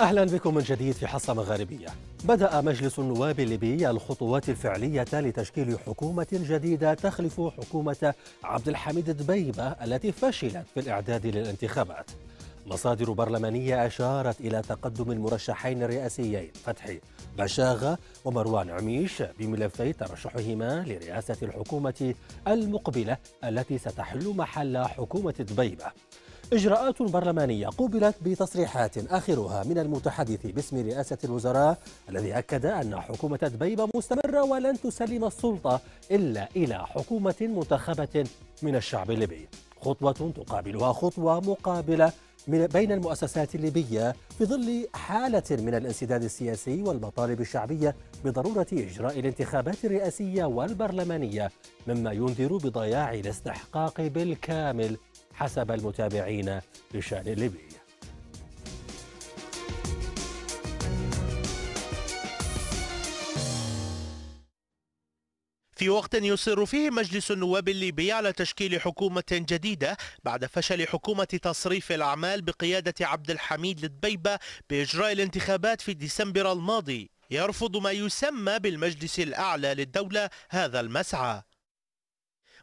أهلا بكم من جديد في حصة مغاربية. بدأ مجلس النواب الليبي الخطوات الفعلية لتشكيل حكومة جديدة تخلف حكومة عبد الحميد الدبيبة التي فشلت في الإعداد للانتخابات. مصادر برلمانية أشارت إلى تقدم المرشحين الرئاسيين فتحي باشاغا ومروان عميش بملفي ترشحهما لرئاسة الحكومة المقبلة التي ستحل محل حكومة الدبيبة. إجراءات برلمانية قوبلت بتصريحات آخرها من المتحدث باسم رئاسة الوزراء الذي أكد أن حكومة الدبيبة مستمرة ولن تسلم السلطة إلا إلى حكومة منتخبة من الشعب الليبي، خطوة تقابلها خطوة مقابلة بين المؤسسات الليبية في ظل حالة من الانسداد السياسي والمطالب الشعبية بضرورة إجراء الانتخابات الرئاسية والبرلمانية، مما ينذر بضياع الاستحقاق بالكامل حسب المتابعين لشأن ليبيا. في وقت يصر فيه مجلس النواب الليبي على تشكيل حكومة جديدة بعد فشل حكومة تصريف الأعمال بقيادة عبد الحميد الدبيبة بإجراء الانتخابات في ديسمبر الماضي، يرفض ما يسمى بالمجلس الأعلى للدولة هذا المسعى.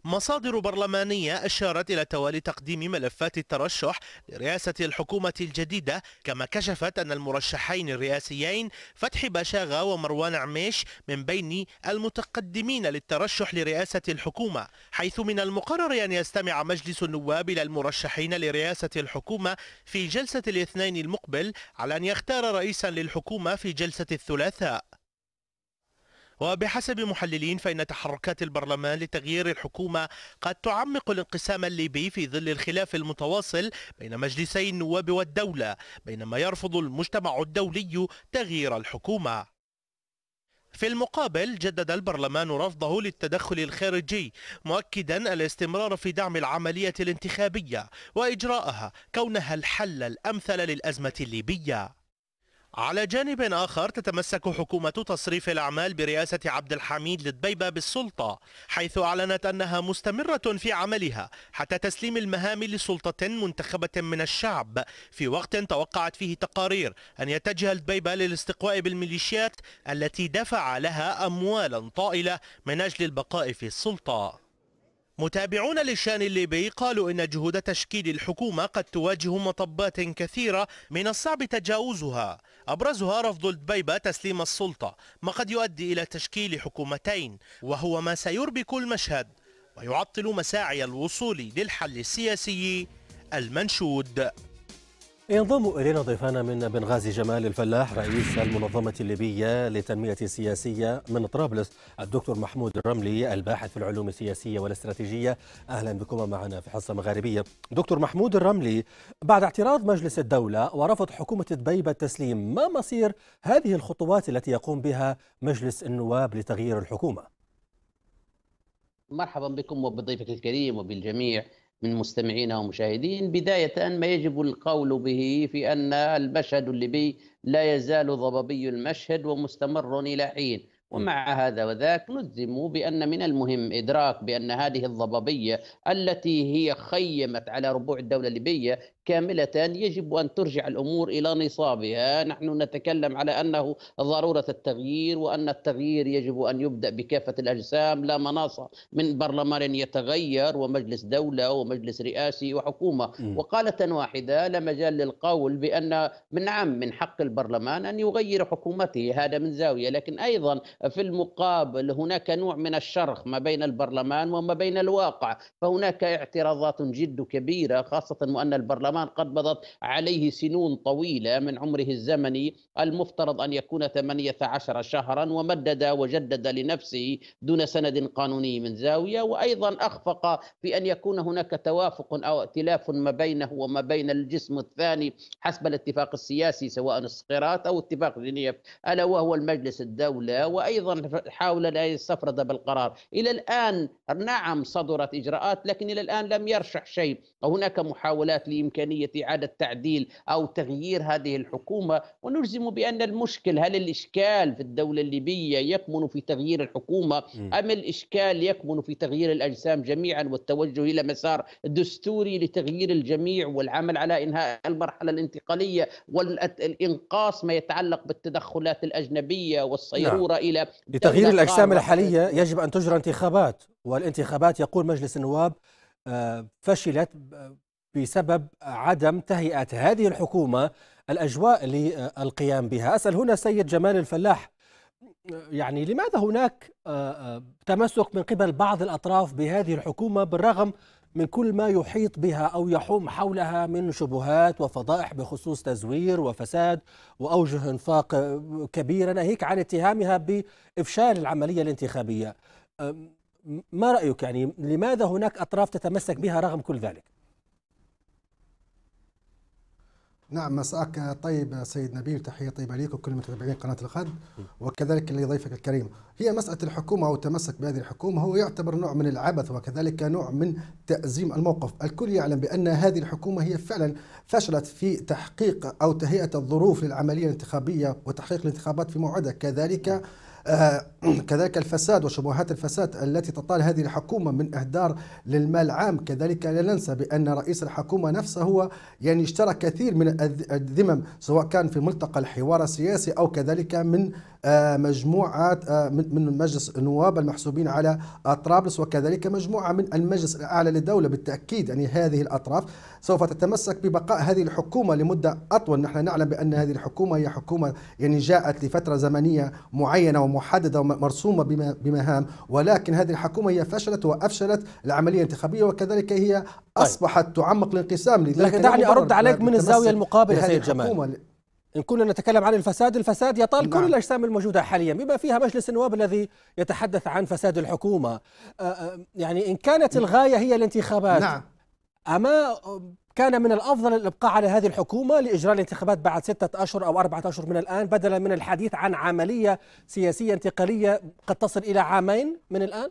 مصادر برلمانية أشارت إلى توالي تقديم ملفات الترشح لرئاسة الحكومة الجديدة، كما كشفت أن المرشحين الرئاسيين فتحي باشاغا ومروان عميش من بين المتقدمين للترشح لرئاسة الحكومة، حيث من المقرر أن يستمع مجلس النواب إلى المرشحين لرئاسة الحكومة في جلسة الاثنين المقبل، على أن يختار رئيسا للحكومة في جلسة الثلاثاء. وبحسب محللين فإن تحركات البرلمان لتغيير الحكومة قد تعمق الانقسام الليبي في ظل الخلاف المتواصل بين مجلسي النواب والدولة، بينما يرفض المجتمع الدولي تغيير الحكومة. في المقابل جدد البرلمان رفضه للتدخل الخارجي، مؤكدا الاستمرار في دعم العملية الانتخابية وإجراءها كونها الحل الأمثل للأزمة الليبية. على جانب آخر تتمسك حكومة تصريف الأعمال برئاسة عبد الحميد الدبيبة بالسلطة، حيث أعلنت أنها مستمرة في عملها حتى تسليم المهام لسلطة منتخبة من الشعب، في وقت توقعت فيه تقارير أن يتجه الدبيبة للاستقواء بالميليشيات التي دفع لها أموالا طائلة من أجل البقاء في السلطة. متابعون للشأن الليبي قالوا إن جهود تشكيل الحكومة قد تواجه مطبات كثيرة من الصعب تجاوزها، أبرزها رفض الدبيبة تسليم السلطة، ما قد يؤدي إلى تشكيل حكومتين، وهو ما سيربك المشهد ويعطل مساعي الوصول للحل السياسي المنشود. ينضم إلينا ضيفنا من بنغازي جمال الفلاح رئيس المنظمة الليبية للتنمية السياسية، من طرابلس الدكتور محمود الرملي الباحث في العلوم السياسية والاستراتيجية. أهلا بكم معنا في حصة مغاربية. دكتور محمود الرملي، بعد اعتراض مجلس الدولة ورفض حكومة الدبيبة التسليم، ما مصير هذه الخطوات التي يقوم بها مجلس النواب لتغيير الحكومة؟ مرحبا بكم وبضيفك الكريم وبالجميع من مستمعينا ومشاهدين. بداية ما يجب القول به في أن المشهد الليبي لا يزال ضبابي المشهد ومستمر إلى حين، ومع هذا وذاك نجزم بأن من المهم إدراك بأن هذه الضبابية التي هي خيمت على ربوع الدولة الليبية كاملة يجب أن ترجع الأمور إلى نصابها. نحن نتكلم على أنه ضرورة التغيير، وأن التغيير يجب أن يبدأ بكافة الأجسام، لا مناص من برلمان يتغير ومجلس دولة ومجلس رئاسي وحكومة. وقالة واحدة لا مجال للقول بأن من حق البرلمان أن يغير حكومته، هذا من زاوية، لكن أيضا في المقابل هناك نوع من الشرخ ما بين البرلمان وما بين الواقع، فهناك اعتراضات جد كبيرة، خاصة وأن البرلمان قد مضت عليه سنون طويلة من عمره الزمني، المفترض أن يكون 18 شهرا، ومدد وجدد لنفسه دون سند قانوني من زاوية، وأيضا أخفق في أن يكون هناك توافق أو ائتلاف ما بينه وما بين الجسم الثاني حسب الاتفاق السياسي، سواء الصقرات أو اتفاق جنيف، ألا وهو المجلس الدولة. وأيضا وأيضا حاول لا يستفرد بالقرار. إلى الآن نعم صدرت إجراءات، لكن إلى الآن لم يرشح شيء. هناك محاولات لإمكانية إعادة تعديل أو تغيير هذه الحكومة، ونجزم بأن المشكل، هل الإشكال في الدولة الليبية يكمن في تغيير الحكومة أم الإشكال يكمن في تغيير الأجسام جميعا والتوجه إلى مسار دستوري لتغيير الجميع والعمل على إنهاء المرحلة الانتقالية والإنقاص ما يتعلق بالتدخلات الأجنبية والصيرورة إلى لتغيير الأجسام الحالية يجب أن تجرى انتخابات، والانتخابات يقول مجلس النواب فشلت بسبب عدم تهيئة هذه الحكومة الأجواء للقيام بها. أسأل هنا سيد جمال الفلاح، يعني لماذا هناك تمسك من قبل بعض الأطراف بهذه الحكومة بالرغم من كل ما يحيط بها أو يحوم حولها من شبهات وفضائح بخصوص تزوير وفساد وأوجه انفاق كبيرة، ناهيك عن اتهامها بإفشال العملية الانتخابية؟ ما رأيك، يعني لماذا هناك أطراف تتمسك بها رغم كل ذلك؟ نعم، مساك طيب سيد نبيل، تحية طيبة ليك وكل متابعين قناة الغد وكذلك لضيفك الكريم. هي مسألة الحكومة أو التمسك بهذه الحكومة هو يعتبر نوع من العبث وكذلك نوع من تأزيم الموقف. الكل يعلم بأن هذه الحكومة هي فعلا فشلت في تحقيق أو تهيئة الظروف للعملية الانتخابية وتحقيق الانتخابات في موعدها، كذلك الفساد وشبهات الفساد التي تطال هذه الحكومة من إهدار للمال العام. كذلك لا ننسى بأن رئيس الحكومة نفسه هو يعني اشترى كثير من الذمم، سواء كان في ملتقى الحوار السياسي أو كذلك من مجموعة من مجلس النواب المحسوبين على طرابلس وكذلك مجموعة من المجلس الأعلى للدولة. بالتأكيد يعني هذه الأطراف سوف تتمسك ببقاء هذه الحكومة لمدة أطول. نحن نعلم بأن هذه الحكومة هي حكومة يعني جاءت لفترة زمنية معينة ومحددة ومرسومة بمهام، ولكن هذه الحكومة هي فشلت وأفشلت العملية الانتخابية وكذلك هي أصبحت تعمق الانقسام. لكن دعني أرد عليك من الزاوية المقابلة سيد جمال. إن كنا نتكلم عن الفساد، الفساد يطال كل الأجسام الموجودة حاليا بما فيها مجلس النواب الذي يتحدث عن فساد الحكومة. يعني إن كانت الغاية هي الانتخابات، أما كان من الأفضل الإبقاء على هذه الحكومة لإجراء الانتخابات بعد 6 أشهر أو 4 أشهر من الآن، بدلا من الحديث عن عملية سياسية انتقالية قد تصل إلى 2 عام من الآن؟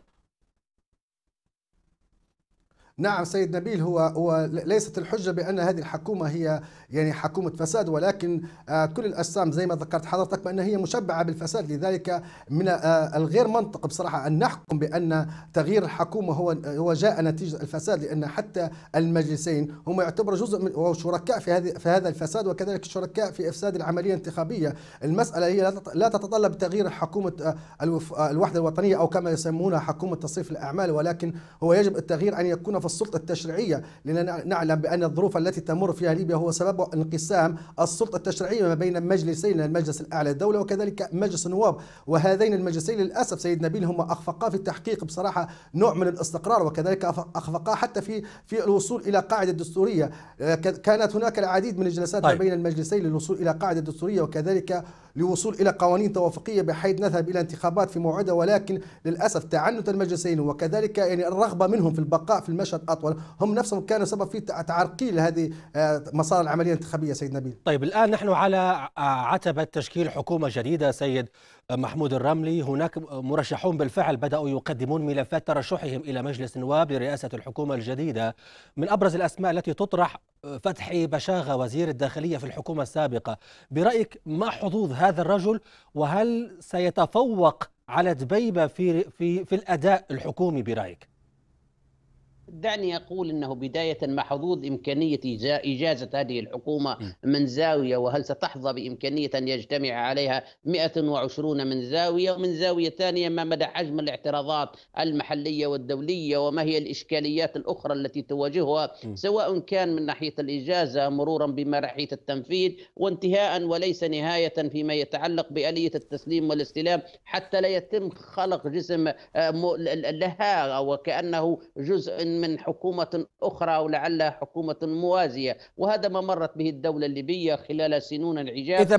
نعم سيد نبيل، هو ليست الحجة بأن هذه الحكومة هي يعني حكومة فساد، ولكن كل الأجسام زي ما ذكرت حضرتك بأن هي مشبعة بالفساد. لذلك من الغير منطق بصراحة أن نحكم بأن تغيير الحكومة هو جاء نتيجة الفساد، لأن حتى المجلسين هم يعتبروا جزء من وشركاء في هذا الفساد وكذلك شركاء في إفساد العملية الانتخابية. المسألة هي لا تتطلب تغيير حكومة الوحدة الوطنية أو كما يسمونها حكومة تصريف الأعمال، ولكن هو يجب التغيير أن يكون في السلطة التشريعية، لأننا نعلم بأن الظروف التي تمر فيها ليبيا هو سبب انقسام السلطة التشريعية ما بين مجلسين، المجلس الأعلى للدولة وكذلك مجلس النواب، وهذين المجلسين للأسف سيد نبيل هما أخفقا في التحقيق بصراحة نوع من الاستقرار، وكذلك أخفقا حتى في الوصول إلى قاعدة دستورية. كانت هناك العديد من الجلسات ما بين المجلسين للوصول إلى قاعدة دستورية وكذلك للوصول إلى قوانين توافقية بحيث نذهب إلى انتخابات في موعدها، ولكن للأسف تعنت المجلسين وكذلك يعني الرغبة منهم في البقاء في المشهد أطول هم نفسهم كانوا سبب في تعرقيل هذه مسار العملية الانتخابية. سيد نبيل، طيب الآن نحن على عتبة تشكيل حكومة جديدة سيد محمود الرملي، هناك مرشحون بالفعل بدأوا يقدمون ملفات ترشحهم إلى مجلس النواب لرئاسة الحكومة الجديدة. من أبرز الأسماء التي تطرح فتحي باشاغا وزير الداخلية في الحكومة السابقة، برأيك ما حظوظ هذا الرجل وهل سيتفوق على دبيبة في الأداء الحكومي برأيك؟ دعني أقول أنه بداية مع حظوظ إمكانية إجازة هذه الحكومة من زاوية، وهل ستحظى بإمكانية أن يجتمع عليها 120 من زاوية، ومن زاوية ثانية ما مدى حجم الاعتراضات المحلية والدولية وما هي الإشكاليات الأخرى التي تواجهها سواء كان من ناحية الإجازة مرورا بما ناحية التنفيذ وانتهاء وليس نهاية فيما يتعلق بآلية التسليم والاستلام، حتى لا يتم خلق جسم لها وكأنه جزء من حكومة أخرى ولعلها حكومة موازية. وهذا ما مرت به الدولة الليبية خلال سنون العجاف. إذا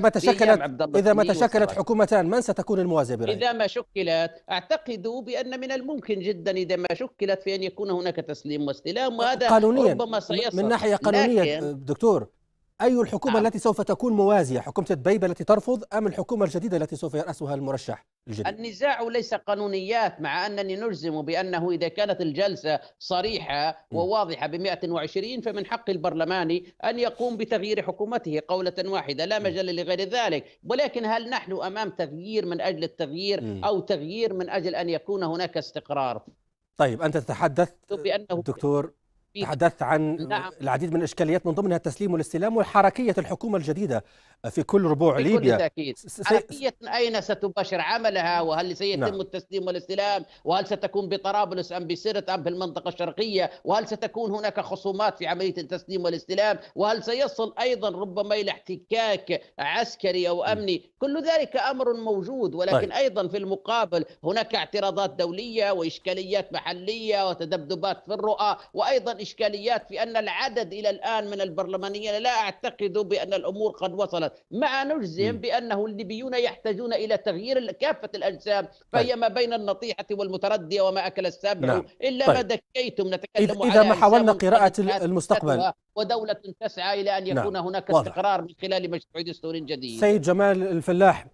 ما تشكلت حكومتان من ستكون الموازية برأيك؟ إذا ما شكلت أعتقد بأن من الممكن جدا إذا ما شكلت في أن يكون هناك تسليم واستلام، وهذا قانونيا ربما سيصل من ناحية قانونية. دكتور أي الحكومة التي سوف تكون موازية، حكومة الدبيبة التي ترفض أم الحكومة الجديدة التي سوف يرأسها المرشح الجديد؟ النزاع ليس قانونيات، مع أنني نجزم بأنه إذا كانت الجلسة صريحة وواضحة ب120 فمن حق البرلماني أن يقوم بتغيير حكومته قولة واحدة، لا مجال لغير ذلك. ولكن هل نحن أمام تغيير من أجل التغيير أو تغيير من أجل أن يكون هناك استقرار؟ طيب أنت تتحدث دكتور، تحدثت عن العديد من الإشكاليات من ضمنها التسليم والاستلام وحركية الحكومة الجديدة في كل ربوع ليبيا. بكل تأكيد. حركية أين ستباشر عملها، وهل سيتم التسليم والاستلام، وهل ستكون بطرابلس أم بسرت أم في المنطقة الشرقية، وهل ستكون هناك خصومات في عملية التسليم والاستلام، وهل سيصل أيضا ربما إلى احتكاك عسكري أو أمني، كل ذلك أمر موجود. ولكن أيضا في المقابل هناك اعتراضات دولية وإشكاليات محلية وتذبذبات في الرؤى، وأيضا إشكاليات في أن العدد إلى الآن من البرلمانيين، لا أعتقد بأن الأمور قد وصلت، مع نجزم بأنه الليبيون يحتاجون إلى تغيير كافة الأجسام، فهي ما بين النطيحة والمتردية وما أكل السبع إلا ما دكيتم. نتكلم إذا ما حاولنا قراءة المستقبل، ودولة تسعى إلى أن يكون هناك استقرار من خلال مشروع دستور جديد. سيد جمال الفلاح،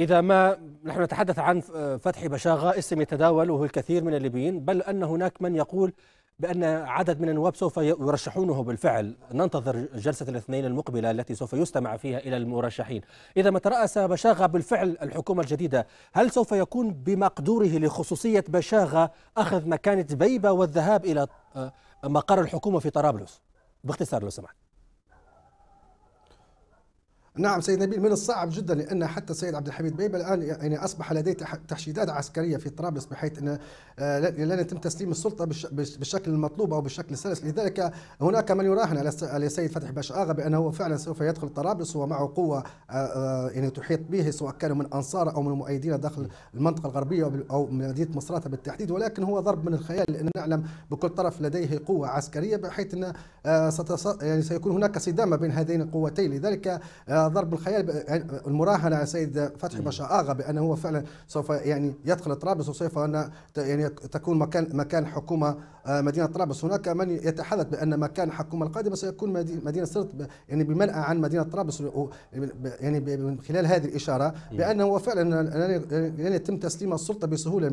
إذا ما نحن نتحدث عن فتحي باشاغا، اسم يتداوله الكثير من الليبيين، بل أن هناك من يقول بأن عدد من النواب سوف يرشحونه بالفعل. ننتظر جلسة الاثنين المقبلة التي سوف يستمع فيها إلى المرشحين. إذا ما ترأس باشاغا بالفعل الحكومة الجديدة، هل سوف يكون بمقدوره لخصوصية باشاغا أخذ مكانة دبيبة والذهاب إلى مقر الحكومة في طرابلس؟ باختصار لو سمحت. نعم سيد نبيل، من الصعب جدا، لان حتى السيد عبد الحميد الدبيبة الان يعني اصبح لديه تحشيدات عسكريه في طرابلس، بحيث ان لن يتم تسليم السلطه بالشكل المطلوب او بالشكل السلس. لذلك هناك من يراهن على السيد فتحي باشاغا بانه فعلا سوف يدخل طرابلس ومعه قوه يعني تحيط به، سواء كانوا من انصاره او من مؤيدينه داخل المنطقه الغربيه او مدينه مصراتة بالتحديد. ولكن هو ضرب من الخيال، لان نعلم بكل طرف لديه قوه عسكريه، بحيث ان يعني سيكون هناك صدام بين هذين القوتين. لذلك ضرب الخيال، المراهنه على السيد فتحي باشاغا بانه هو فعلا سوف يعني يدخل طرابلس، وسوف يعني تكون مكان حكومه مدينه طرابلس. هناك من يتحدث بان مكان الحكومه القادمه سيكون مدينه سرت، يعني بمنأى عن مدينه طرابلس، يعني من خلال هذه الاشاره بانه هو فعلا لن يتم تسليم السلطه بسهوله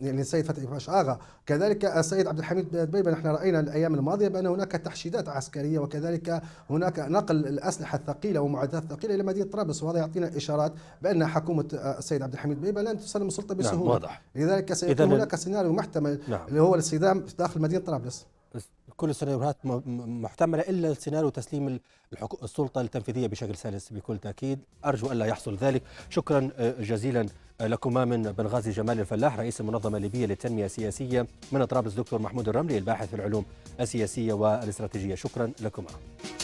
يعني السيد فتحي باشاغا. كذلك السيد عبد الحميد الدبيبة، نحن راينا الايام الماضيه بان هناك تحشيدات عسكريه، وكذلك هناك نقل الاسلحه الثقيلة ومعدات ثقيلة إلى مدينة طرابلس، وهذا يعطينا إشارات بأن حكومة السيد عبد الحميد الدبيبة لن تسلم السلطة بسهولة. لذلك سيكون هناك سيناريو محتمل اللي هو الصدام داخل مدينة طرابلس. كل السيناريوهات محتملة إلا سيناريو تسليم السلطة التنفيذية بشكل سلس بكل تأكيد، أرجو ألا يحصل ذلك. شكرا جزيلا لكما من بنغازي جمال الفلاح رئيس المنظمة الليبية للتنمية السياسية، من طرابلس دكتور محمود الرملي الباحث في العلوم السياسية والاستراتيجية، شكرا لكما.